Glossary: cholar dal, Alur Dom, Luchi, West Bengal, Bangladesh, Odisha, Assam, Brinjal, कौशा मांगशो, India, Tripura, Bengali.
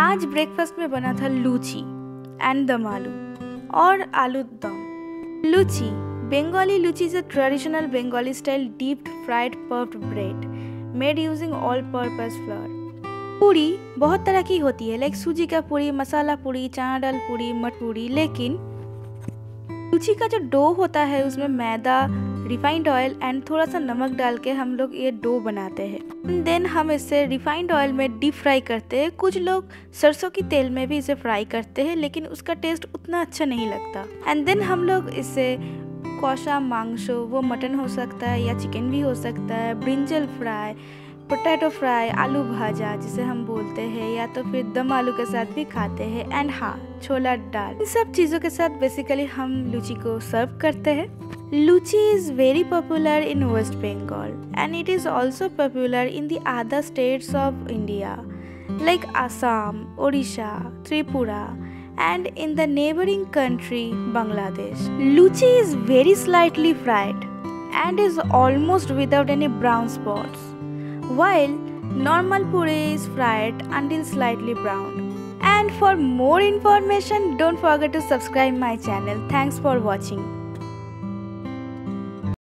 आज ब्रेकफास्ट में बना था लूची एंड दम आलू और आलू दम। Luchi, Bengali luchi is a traditional Bengali style deep fried puffed bread made using all purpose flour. पूरी बहुत तरह की होती है, लाइक सूजी का पूरी, मसाला पूरी, चना दाल पूरी, मटर पूरी। लेकिन लूची का जो डो होता है उसमें मैदा, रिफाइंड ऑयल एंड थोड़ा सा नमक डाल के हम लोग ये डो बनाते हैं। देन हम इसे रिफाइंड ऑयल में डीप फ्राई करते हैं। कुछ लोग सरसों की तेल में भी इसे फ्राई करते हैं, लेकिन उसका टेस्ट उतना अच्छा नहीं लगता। एंड देन हम लोग इसे कौशा मांगशो, वो मटन हो सकता है या चिकन भी हो सकता है, ब्रिंजल फ्राई, पोटैटो फ्राई, आलू भाजा जिसे हम बोलते हैं, या तो फिर दम आलू के साथ भी खाते हैं। एंड हाँ, छोला दाल। इन सब चीज़ों के साथ बेसिकली हम लूची को सर्व करते हैं। Luchi is very popular in West Bengal and it is also popular in the other states of India like Assam, Odisha, Tripura and in the neighboring country Bangladesh. Luchi is very slightly fried and is almost without any brown spots, while normal puri is fried until slightly browned. And for more information, don't forget to subscribe my channel. Thanks for watching.